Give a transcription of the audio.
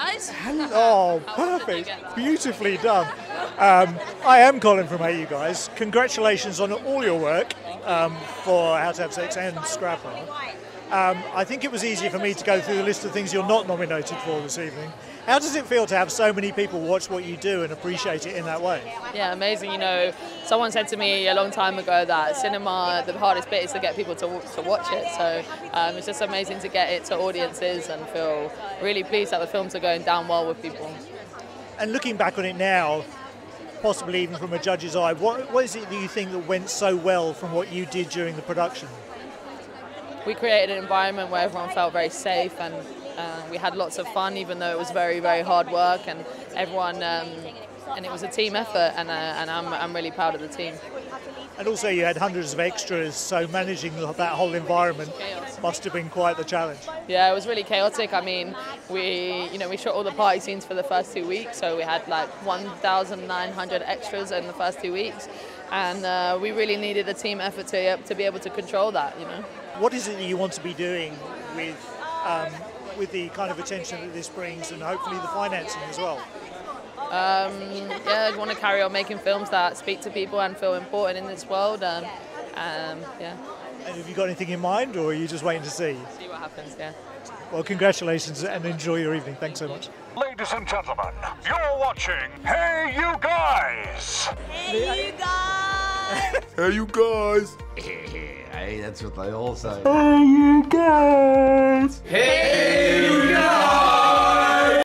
guys. Oh, perfect. Beautifully done. I am Colin from Hey, You Guys. Congratulations on all your work for How to Have Sex and Scrapper. I think it was easier for me to go through the list of things you're not nominated for this evening. How does it feel to have so many people watch what you do and appreciate it in that way? Yeah, amazing. You know, someone said to me a long time ago that cinema, the hardest bit is to get people to watch it. So it's just amazing to get it to audiences and feel really pleased that the films are going down well with people. And looking back on it now, possibly even from a judge's eye, what is it that you think that went so well from what you did during the production? We created an environment where everyone felt very safe, and we had lots of fun, even though it was very, very hard work, and everyone, and it was a team effort, and I'm really proud of the team. And also you had hundreds of extras, so managing that whole environment must have been quite the challenge. Yeah, it was really chaotic. I mean, we shot all the party scenes for the first 2 weeks, so we had like 1,900 extras in the first 2 weeks, and we really needed a team effort to be able to control that, you know. What is it that you want to be doing with the kind of attention that this brings, and hopefully the financing as well? Yeah, I want to carry on making films that speak to people and feel important in this world. Yeah. And have you got anything in mind, or are you just waiting to see? See what happens, yeah. Well, congratulations and enjoy your evening. Thanks so much. Ladies and gentlemen, you're watching Hey You Guys! Hey You Guys! Hey You Guys! Hey, that's what they all say. Hey you guys! Hey you guys!